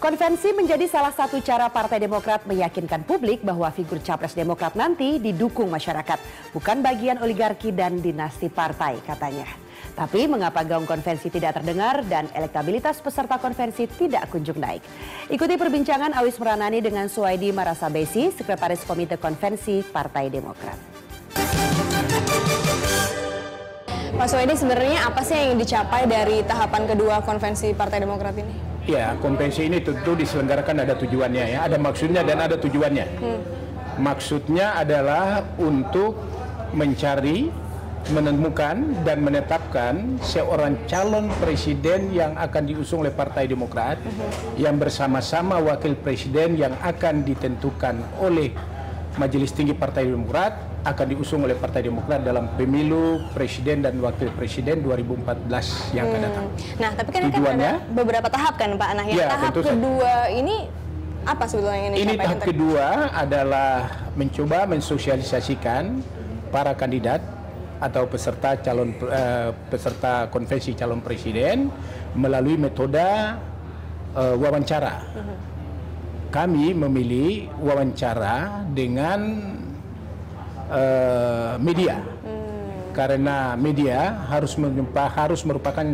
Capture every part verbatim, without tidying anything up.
Konvensi menjadi salah satu cara Partai Demokrat meyakinkan publik bahwa figur capres Demokrat nanti didukung masyarakat, bukan bagian oligarki dan dinasti partai, katanya. Tapi mengapa gaung konvensi tidak terdengar dan elektabilitas peserta konvensi tidak kunjung naik? Ikuti perbincangan Awis Meranani dengan Suaidi Marassabessy, Sekretaris Komite Konvensi Partai Demokrat. Pak Suaidi, sebenarnya apa sih yang dicapai dari tahapan kedua konvensi Partai Demokrat ini? Ya, konvensi ini tentu diselenggarakan ada tujuannya ya, ada maksudnya dan ada tujuannya. Hmm. Maksudnya adalah untuk mencari, menemukan dan menetapkan seorang calon presiden yang akan diusung oleh Partai Demokrat, hmm. yang bersama-sama wakil presiden yang akan ditentukan oleh Majelis Tinggi Partai Demokrat akan diusung oleh Partai Demokrat dalam pemilu presiden dan wakil presiden dua ribu empat belas yang akan datang. Hmm. Nah, tapi kan Tujuannya, kan ada beberapa tahap kan Pak. Nah, ya, tahap kedua saja. Ini apa sebetulnya yang dicapai? Ini tahap yang kedua adalah mencoba mensosialisasikan para kandidat atau peserta calon uh, peserta konvensi calon presiden melalui metode uh, wawancara. Hmm. Kami memilih wawancara dengan uh, media, hmm. karena media harus, menyumpah, harus merupakan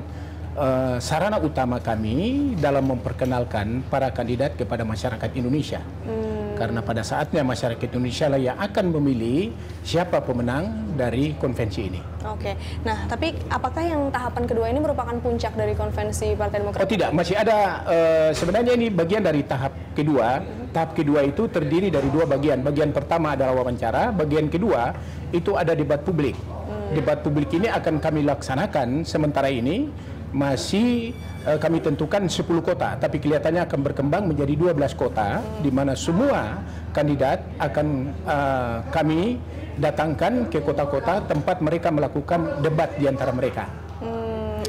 uh, sarana utama kami dalam memperkenalkan para kandidat kepada masyarakat Indonesia. Hmm. Karena pada saatnya masyarakat Indonesia lah yang akan memilih siapa pemenang dari konvensi ini. Oke, nah tapi apakah yang tahapan kedua ini merupakan puncak dari konvensi Partai Demokrat? Oh tidak, masih ada uh, sebenarnya ini bagian dari tahap kedua. Tahap kedua itu terdiri dari dua bagian. Bagian pertama adalah wawancara, bagian kedua itu ada debat publik. Hmm. Debat publik ini akan kami laksanakan sementara ini masih eh, kami tentukan sepuluh kota, tapi kelihatannya akan berkembang menjadi dua belas kota, di mana semua kandidat akan eh, kami datangkan ke kota-kota tempat mereka melakukan debat di antara mereka.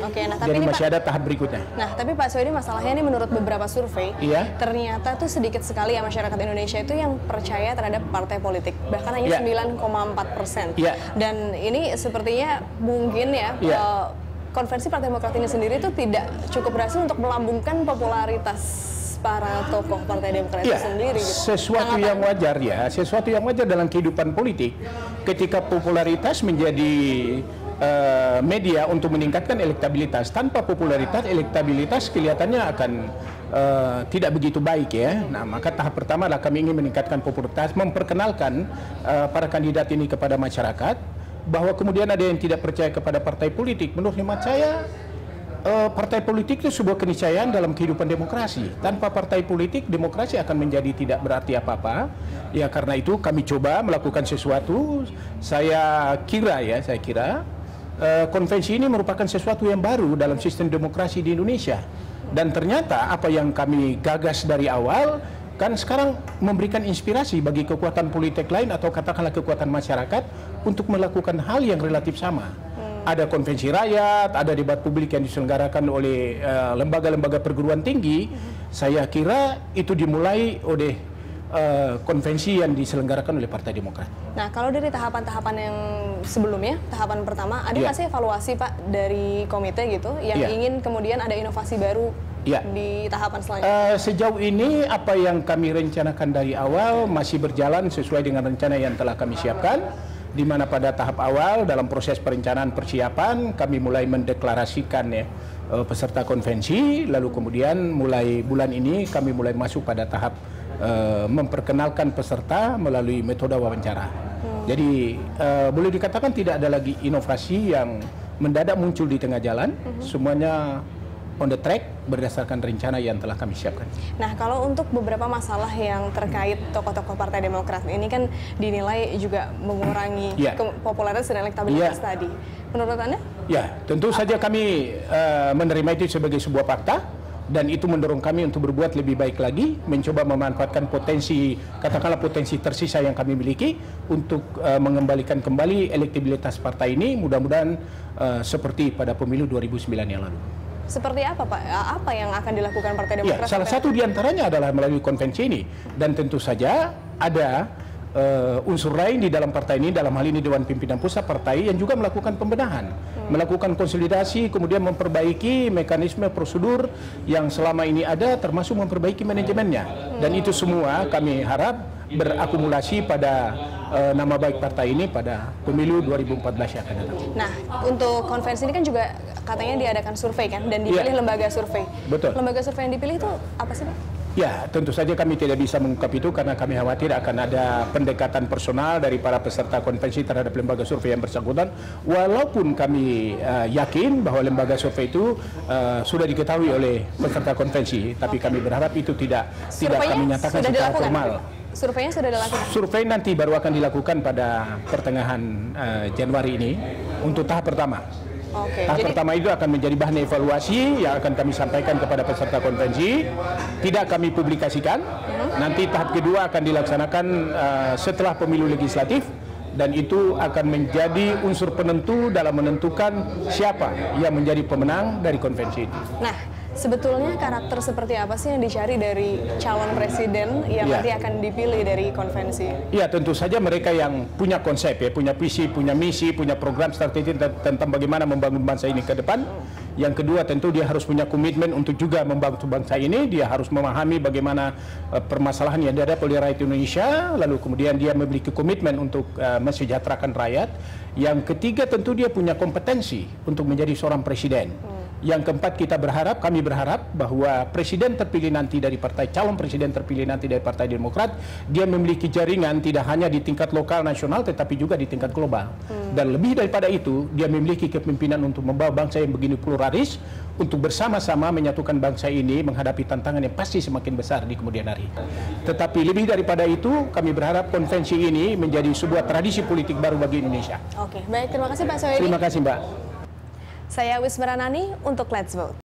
Oke, nah, tapi Jadi ini, masih Pak, ada tahap berikutnya. Nah, tapi Pak Suaidi, masalahnya ini menurut beberapa survei, iya? ternyata tuh sedikit sekali ya masyarakat Indonesia itu yang percaya terhadap partai politik, bahkan hanya yeah. sembilan koma empat persen. Yeah. Dan ini sepertinya mungkin ya yeah. konvensi Partai Demokrat ini sendiri itu tidak cukup berhasil untuk melambungkan popularitas para tokoh Partai Demokrat yeah. itu sendiri. Gitu. Sesuatu yang wajar ya, sesuatu yang wajar dalam kehidupan politik. Ketika popularitas menjadi Uh, media untuk meningkatkan elektabilitas, tanpa popularitas elektabilitas kelihatannya akan uh, tidak begitu baik ya. Nah, maka tahap pertama adalah kami ingin meningkatkan popularitas, memperkenalkan uh, para kandidat ini kepada masyarakat, bahwa kemudian ada yang tidak percaya kepada partai politik. Menurut hemat saya, uh, partai politik itu sebuah keniscayaan dalam kehidupan demokrasi. Tanpa partai politik, demokrasi akan menjadi tidak berarti apa-apa. Ya, karena itu kami coba melakukan sesuatu. Saya kira ya, saya kira konvensi ini merupakan sesuatu yang baru dalam sistem demokrasi di Indonesia. Dan ternyata apa yang kami gagas dari awal kan sekarang memberikan inspirasi bagi kekuatan politik lain atau katakanlah kekuatan masyarakat untuk melakukan hal yang relatif sama. Ada konvensi rakyat, ada debat publik yang diselenggarakan oleh lembaga-lembaga uh, perguruan tinggi. Saya kira itu dimulai oleh Uh, konvensi yang diselenggarakan oleh Partai Demokrat. Nah, kalau dari tahapan-tahapan yang sebelumnya, tahapan pertama, ada nggak yeah. sih evaluasi Pak dari komite gitu yang yeah. ingin kemudian ada inovasi baru yeah. di tahapan selanjutnya? Uh, sejauh ini apa yang kami rencanakan dari awal masih berjalan sesuai dengan rencana yang telah kami siapkan, di mana pada tahap awal dalam proses perencanaan persiapan kami mulai mendeklarasikan ya uh, peserta konvensi, lalu kemudian mulai bulan ini kami mulai masuk pada tahap Uh, memperkenalkan peserta melalui metode wawancara. Hmm. Jadi uh, boleh dikatakan tidak ada lagi inovasi yang mendadak muncul di tengah jalan. Hmm. Semuanya on the track berdasarkan rencana yang telah kami siapkan. Nah, kalau untuk beberapa masalah yang terkait tokoh-tokoh Partai Demokrat ini kan dinilai juga mengurangi yeah. popularitas dan elektabilitas yeah. tadi. Menurut Anda? Ya, yeah. tentu Apa? saja kami uh, menerima itu sebagai sebuah fakta. Dan itu mendorong kami untuk berbuat lebih baik lagi, mencoba memanfaatkan potensi, katakanlah potensi tersisa yang kami miliki untuk uh, mengembalikan kembali elektabilitas partai ini, mudah-mudahan uh, seperti pada pemilu dua ribu sembilan yang lalu. Seperti apa Pak? Apa yang akan dilakukan Partai Demokrat? Ya, salah satu diantaranya adalah melalui konvensi ini. Dan tentu saja ada uh, unsur lain di dalam partai ini, dalam hal ini Dewan Pimpinan Pusat Partai, yang juga melakukan pembenahan, hmm. melakukan konsolidasi, kemudian memperbaiki mekanisme prosedur yang selama ini ada, termasuk memperbaiki manajemennya. Hmm. Dan itu semua kami harap berakumulasi pada uh, nama baik partai ini pada pemilu dua ribu empat belas yang akan datang. Nah, untuk konvensi ini kan juga katanya diadakan survei kan, dan dipilih ya. lembaga survei. Betul. Lembaga survei yang dipilih itu apa sih, Pak? Ya, tentu saja kami tidak bisa mengungkap itu karena kami khawatir akan ada pendekatan personal dari para peserta konvensi terhadap lembaga survei yang bersangkutan. Walaupun kami uh, yakin bahwa lembaga survei itu uh, sudah diketahui oleh peserta konvensi, tapi kami berharap itu tidak surveinya tidak kami nyatakan secara formal. Surveinya sudah dilakukan? Survei nanti baru akan dilakukan pada pertengahan uh, Januari ini untuk tahap pertama. Okay, tahap jadi... pertama itu akan menjadi bahan evaluasi yang akan kami sampaikan kepada peserta konvensi, tidak kami publikasikan. Hmm. Nanti tahap kedua akan dilaksanakan uh, setelah pemilu legislatif, dan itu akan menjadi unsur penentu dalam menentukan siapa yang menjadi pemenang dari konvensi itu. Nah, sebetulnya karakter seperti apa sih yang dicari dari calon presiden yang ya. nanti akan dipilih dari konvensi? Ya, tentu saja mereka yang punya konsep, ya, punya visi, punya misi, punya program strategi tentang bagaimana membangun bangsa ini ke depan. Yang kedua, tentu dia harus punya komitmen untuk juga membantu bangsa ini. Dia harus memahami bagaimana uh, permasalahan yang dihadapi oleh rakyat Indonesia, lalu kemudian dia memiliki komitmen untuk uh, mensejahterakan rakyat. Yang ketiga, tentu dia punya kompetensi untuk menjadi seorang presiden. Hmm. Yang keempat, kita berharap, kami berharap bahwa presiden terpilih nanti dari partai, calon presiden terpilih nanti dari Partai Demokrat, dia memiliki jaringan tidak hanya di tingkat lokal nasional tetapi juga di tingkat global. Hmm. Dan lebih daripada itu, dia memiliki kepemimpinan untuk membawa bangsa yang begini plural untuk bersama-sama menyatukan bangsa ini menghadapi tantangan yang pasti semakin besar di kemudian hari. Tetapi lebih daripada itu, kami berharap konvensi ini menjadi sebuah tradisi politik baru bagi Indonesia. Oke, baik, terima kasih Pak Suaidi. Terima kasih Mbak. Saya Awis Meranani untuk Let's Vote.